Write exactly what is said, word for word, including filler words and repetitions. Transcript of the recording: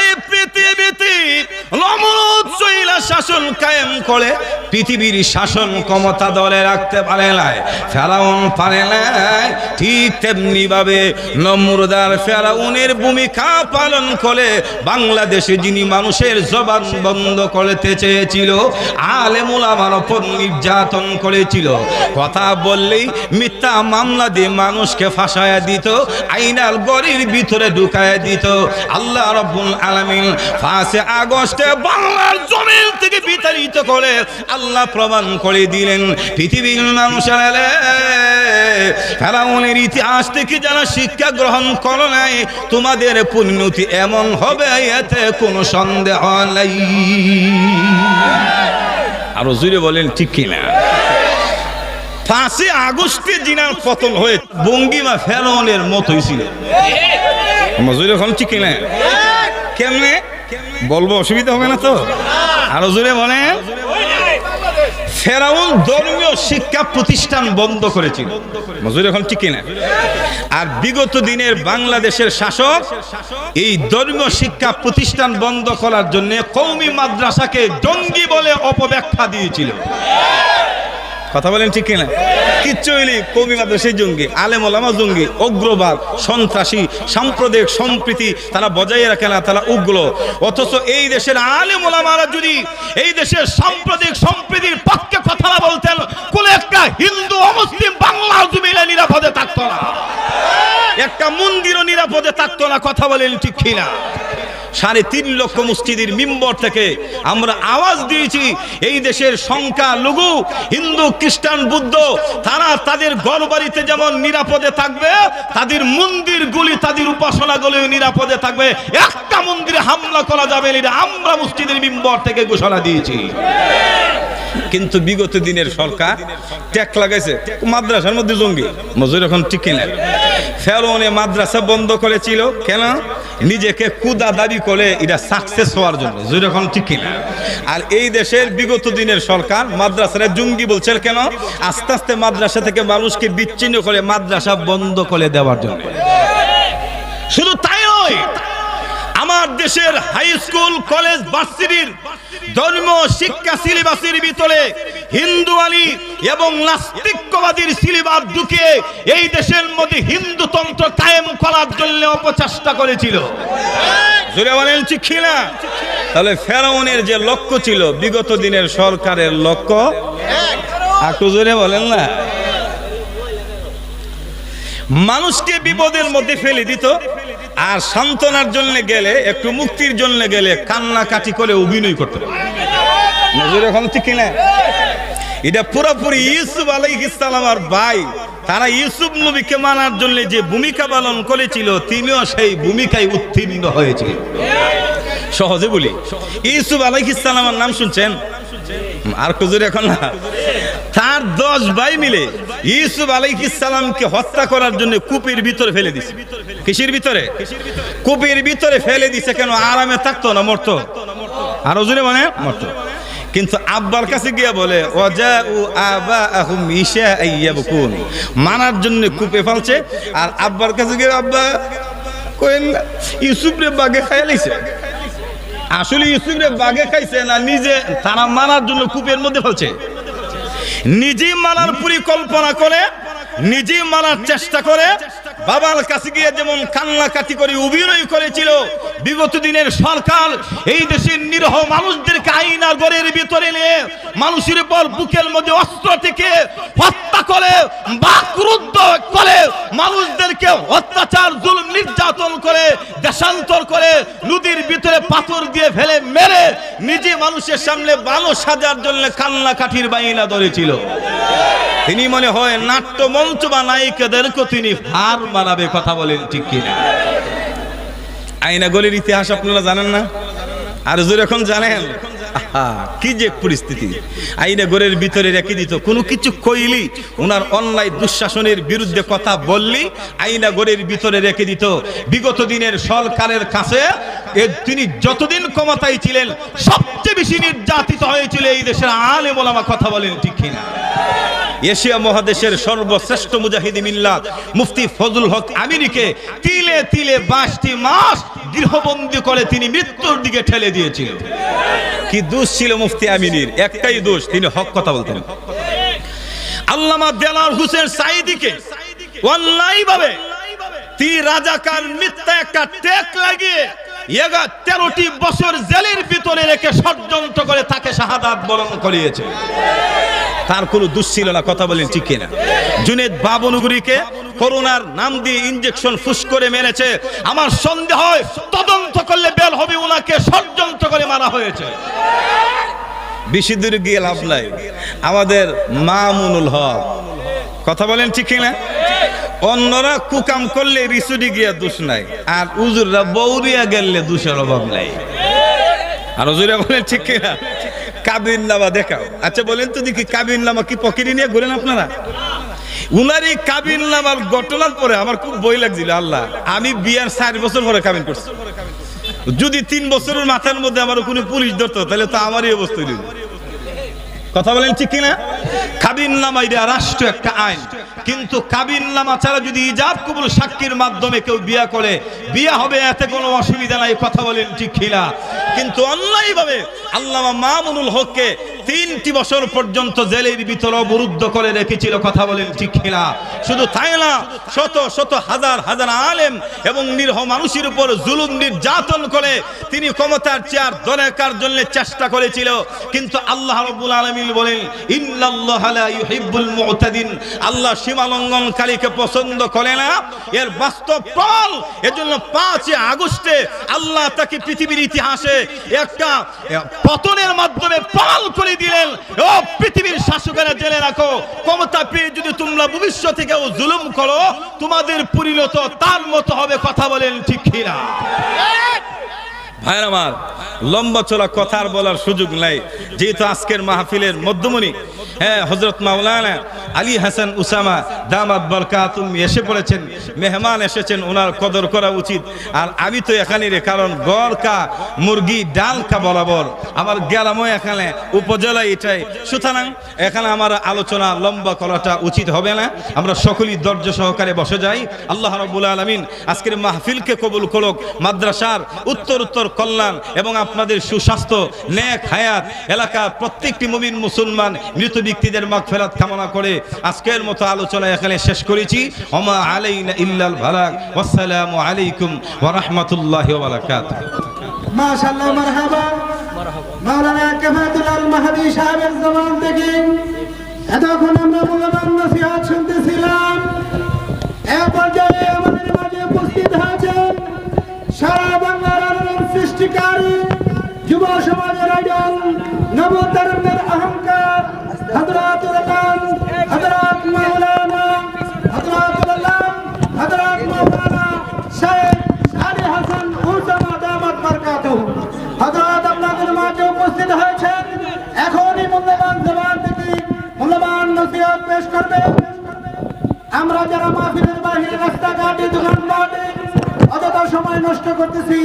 এই পৃথিবীতে নমরুদ চইলা শাসন কায়েম করে, পৃথিবীর শাসন ক্ষমতা দলে রাখতে পারে নাই, ফেরাউন পারে নাই। ঠিক তেমনি ভাবে নমরুদ আর ফেরাউনের ভূমিকা পালন করে বাংলাদেশে যিনি মানুষের জবান বন্ধ করতে চেয়েছিল, আলেম ওলামার ওপর নির্যাতন করেছিল, কথা বললেই মিথ্যা মামলা দিয়ে মানুষকে ফাঁসায়া দিত, আইনার গড়ির ভিতরে ঢুকায়া দিত। আল্লাহ রব্বুল আলামিন পাঁচই আগস্টে বাংলার জমিন থেকে বিতাড়িত করে আল্লাহ প্রমাণ করে দিলেন পৃথিবীর মানুষের ফেরাউনের ইতিহাস থেকে যারা শিক্ষা গ্রহণ করে নাই তোমাদের পরিণতি এমন হবে, এতে কোনো সন্দেহ নাই। আরো জুড়ে বলেন ঠিক কিনা? পাঁচই আগস্টে জিনার পতন হয়ে বঙ্গিমা ফেরাউনের মতোই ছিল। জুড়ে এখন ঠিক কিনা? কেমনে বলবো, অসুবিধা হবে না তো? আরো জোরে বলেন। ফেরাউন ধর্মীয় শিক্ষা প্রতিষ্ঠান বন্ধ করেছিল, মজুরি এখন ঠিক কিনা? আর বিগত দিনের বাংলাদেশের শাসক এই ধর্মীয় শিক্ষা প্রতিষ্ঠান বন্ধ করার জন্য কওমি মাদ্রাসাকে জঙ্গি বলে অপব্যাখ্যা দিয়েছিল, কথা বলেন ঠিক কিনা? কিচ্ছু হইলে কওমি মাদ্রাসা জঙ্গি, আলেম ওলামা জঙ্গি, উগ্রবাদ, সন্ত্রাসী, সাম্প্রদায়িক সম্প্রীতি তারা বজায় রাখে না, তারা উগ্র। অথচ এই দেশের আলেম ওলামারা যদি এই দেশের সাম্প্রদায়িক সম্প্রীতির পক্ষে কথা না বলতেন, কোন একটা হিন্দু মুসলিম বাংলা জমিনে নিরাপদে থাকতো না, একটা মন্দিরও নিরাপদে থাকতো না, কথা বলেন ঠিক কিনা? সাড়ে তিন লক্ষ মসজিদের মিম্বর থেকে আমরা আওয়াজ দিয়েছি এই দেশের সংখ্যালঘু হিন্দু, খ্রিস্টান, বৌদ্ধ তারা তাদের ঘর বাড়িতে যেমন নিরাপদে থাকবে, তাদের মন্দিরগুলি, তাদের উপাসনাগুলি নিরাপদে থাকবে, একটা মন্দিরে হামলা করা যাবে না, আমরা মসজিদের মিম্বর থেকে ঘোষণা দিয়েছি। কিন্তু বিগত দিনের সরকার ট্যাক লাগাইছে মাদ্রাসার মধ্যে জঙ্গি, মজুর এখন ঠিক কিনা? ফেরাউনে মাদ্রাসা বন্ধ করেছিল কেন? নিজেকে কুদা দাবি করে এটা সাকসেস হওয়ার জন্য, জোর এখন ঠিক কিনা? আর এই দেশের বিগত দিনের সরকার মাদ্রাসারা জঙ্গি বলছে কেন? আস্তে আস্তে মাদ্রাসা থেকে মানুষকে বিচ্ছিন্ন করে মাদ্রাসা বন্ধ করে দেওয়ার জন্য। শুধু তাই নয়, আমার দেশের হাই স্কুল, কলেজ, ভার্সিটির ধর্ম শিক্ষা সিলেবাসের ভিতরে হিন্দু আলী এবং নাস্তিকবাদীর সিলেবাস ঢুকিয়ে এই দেশের মধ্যে হিন্দুতন্ত্র কায়েম করার জন্য অপচেষ্টা করেছিল, জোরে বলেন ঠিক কিনা? তাহলে ফেরাউনের যে লক্ষ্য ছিল বিগত দিনের সরকারের লক্ষ্য, একটু জোরে বলেন না, মানুষকে বিপদের মধ্যে ফেলে দিত, আর সান্ত্বনার জন্য গেলে, একটু মুক্তির জন্য গেলে কান্নাকাটি করে অভিনয় করতে পারে, নজর এখন ঠিক কিনা? এটা পুরোপুরি ইউসুফ আলাইহিস সালাম আর ভাই তারা ইউসুফ নবীকে মানার জন্য যে ভূমিকা পালন করেছিল তিনিও সেই ভূমিকায় উত্তীর্ণ হয়েছিল। সহজে বলি, ইউসুফ আলাইহিস সালামের নাম শুনছেন? আর হুজুর এখন না, তার দশ ভাই মিলে ইউসুফ আলাইহিস সালামকে হত্যা করার জন্য কূপের ভিতরে ফেলে দিয়েছে। কিসের ভিতরে? কূপের ভিতরে ফেলে দিয়েছে কেন? আরামে থাকতো না, মরতো। আর হুজুরে মানে মরতো। কিন্তু আব্বার কাছে গিয়ে বলে ওয়াজাউ আবাহুম ইশাআ ইয়াবকুন, মানার জন্য কূপে ফেলছে। আর আব্বার কাছে গিয়ে আব্বা কইন ইউসুফ রে বাগে খাইয়া লাইছে। আসলে ইউসুফ রে বাগে খাইছে না, নিজে তারা মানার জন্য কূপের মধ্যে ফেলছে, নিজে মানার পরিকল্পনা করে, নিজে মানার চেষ্টা করে। বাবার কাছে গিয়ে যেমন কান্নাকাটি করে অভিনয় করেছিল বিগত দিনের সরকার, এই দেশের নিরহ মানুষদেরকে আইনা ঘরের ভিতরে নিয়ে মানুষের উপর বুকের মধ্যে অস্ত্র থেকে হত্যা করে, বাকরুদ্ধ করে, মানুষদেরকে অত্যাচার জুলুম নির্যাতন করে, দেশান্তর করে, নদীর ভিতরে পাথর দিয়ে ফেলে মেরে নিজে মানুষের সামনে ভালো সাজার জন্য কান্নাকাঠির বাইনা ধরেছিল। তিনি মনে হয় নাট্যমঞ্চ বা নায়িকাদেরকে তিনি হার মানাবে, কথা বলেন ঠিক কিনা? আইনা গলির ইতিহাস আপনারা জানেন না? আর জোরে এখন জানেন কি যে পরিস্থিতি আইনা গলির ভিতরে রেখে দিত। কোনো কিছু কইলি, ওনার অন্যায় দুঃশাসনের বিরুদ্ধে কথা বললি, আইনা গলির ভিতরে রেখে দিত। বিগত দিনের সরকারের কাছে তিনি যতদিন ক্ষমতায় ছিলেন সবচেয়ে বেশি নির্যাতিত হয়েছিল এই দেশের আলেম ওলামা, কথা বলেন ঠিক কিনা? এশিয়া মহাদেশের সর্বশ্রেষ্ঠ মুজাহিদি মিল্লাত মুফতি ফজলুল হক আমিরকে তিলে তিলে বাইশটি মাস গৃহবন্দী করে তিনি মৃত্যুর দিকে ঠেলে দিয়েছিলেন। কি দোষ ছিল মুফতি আমিনীর? একটাই দোষ, তিনি হক কথা বলতেন। আল্লামা দেলাওয়ার হোসেন সাঈদীকে অন্যায়ভাবে তিনি রাজাকার মিথ্যা একটা টেক লাগিয়ে তেরোটি বছর জেলের ভিতরে রেখে ষড়যন্ত্র করে তাকে শাহাদাত বরণ করিয়েছে। তার কোনো দুশ্চিল না, কথা বলেন ঠিক কিনা? জুনেদ বাবনগরীকে করোনার নাম দিয়ে ইনজেকশন ফুস করে মেরেছে, আমার সন্দেহ হয় তদন্ত করলে বের হবে ওনাকে ষড়যন্ত্র করে মারা হয়েছে। বেশি দূর গিয়ে লাভ নাই, আমাদের মামুনুল হক, কথা বলেন ঠিক কিনা? অন্যরা কুকাম করলে রিসুডি গিয়া দোষ নাই, আর উজুররা বৌরিয়া গেলে দোষের অভাব নাই। আর উজুরা বলেন ঠিক কিনা? কাবিননামা দেখাও। আচ্ছা বলেন তো দেখি, কাবিননামা কি পকেটে নিয়ে ঘুরেন আপনারা? উনার এই কাবিননামার ঘটনার পরে আমার খুব ভয় লাগছিল। আল্লাহ, আমি বিয়ার চার বছর পরে কাবিন করছি, যদি তিন বছরের মাথার মধ্যে আমার কোনো পুলিশ ধরতো তাহলে তো আমারই অবস্থা হইল। কথা বলেন ঠিক কিনা? কাবিননামা এটা রাষ্ট্র একটা আইন, কিন্তু কাবিননামা ছাড়া যদি ইজাব কবুল সাক্ষীর মাধ্যমে কেউ বিয়া করে, বিয়া হবে, এতে কোনো অসুবিধা নাই। কথা বলেন ঠিক কিনা? কিন্তু অন্যায়ভাবে আল্লামা মামুনুল হককে তিনটি বছর পর্যন্ত জেলের ভিতরে অবরুদ্ধ করে রেখেছিল। কথা বলেন ঠিক কিনা? শুধু তাই না, শত শত হাজার হাজার আলেম এবং নিরহ মানুষের উপর জুলুম নির্যাতন করে তিনি ক্ষমতার চেয়ার ধরে রাখার জন্য চেষ্টা করেছিল। কিন্তু আল্লাহ রাব্বুল আলামিন বলেন, ইন্নাল্লাহা লা ইউহিব্বুল মুতাদিন, আল্লাহ সীমা লঙ্ঘনকারীকে পছন্দ করে না। এর বাস্তব ফল, এজন্য পাঁচই আগস্টে আল্লাহ তাকে পৃথিবীর ইতিহাসে একটা পতনের মাধ্যমে পাল করে দিলেন। ও পৃথিবীর শাসকেরা জেনে রাখো, ক্ষমতা পেয়ে যদি তোমরা ভবিষ্যতে কেউ জুলুম করো, তোমাদের পরিণত তার মতো হবে। কথা বলেন ঠিক কিনা? ভাই আমার, লম্বা চলা কথার বলার সুযোগ নাই, যেহেতু আজকের মাহফিলের মধ্যমণি হ্যাঁ হযরত মাওলানা আলী হাসান উসামা দামাত বরকাতুম এসে পড়েছেন, মেহমান এসেছেন, ওনার কদর করা উচিত। আর আমি তো এখানে রে, কারণ গরকা মুরগি ডালকা বরাবর আমার গ্রামও এখানে, উপজেলা এটাই, সুতরাং এখানে আমার আলোচনা লম্বা করাটা উচিত হবে না। আমরা সকলেই ধৈর্য সহকারে বসে যাই। আল্লাহ রাব্বুল আলামিন আজকের মাহফিলকে কবুল করুক, মাদ্রাসার উত্তর উত্তর কল্যাণ এবং আপনাদের সুস্বাস্থ্য, নেক হায়াত, এলাকার প্রত্যেকটি মুমিন মুসলমান মৃত ব্যক্তিদের মাগফিরাত কামনা করে আজকের মতো আলোচনা এখানে শেষ করেছি। ওমা আলাইনা ইল্লাল বালাগ, ওয়াসসালামু আলাইকুম ওয়া রাহমাতুল্লাহি ওয়া বারাকাতুহু। মাশাআল্লাহ, মারহাবা মারহাবা। মাওলানা কাফাতুল আল মাহদী সাহেবের জবান থেকে এতক্ষণ আমরা মূল্যবান নসিহত শুনতেছিলাম। এই পর্যায়ে আমাদের মাঝে উপস্থিত আছেন সারা বাংলার আলোড়ন সৃষ্টিকারী যুব সমাজের আইডল, নবতরুণের অহংকার হযরত রতন হযরত মাওলানা হযরত আল্লামা হযরত মাওলানা শাইখ আলী হাসান উসামা দামাত বরকাতুহু হযরত আপনাদের মাঝে উপস্থিত হয়েছেন। এখনই মূল্যবান জবান থেকে মূল্যবান নসিহত পেশ করবে। আমরা যারা মাহফিলের বাইরে রাস্তাঘাটে দোকানপাটে অযথা সময় নষ্ট করতেছি,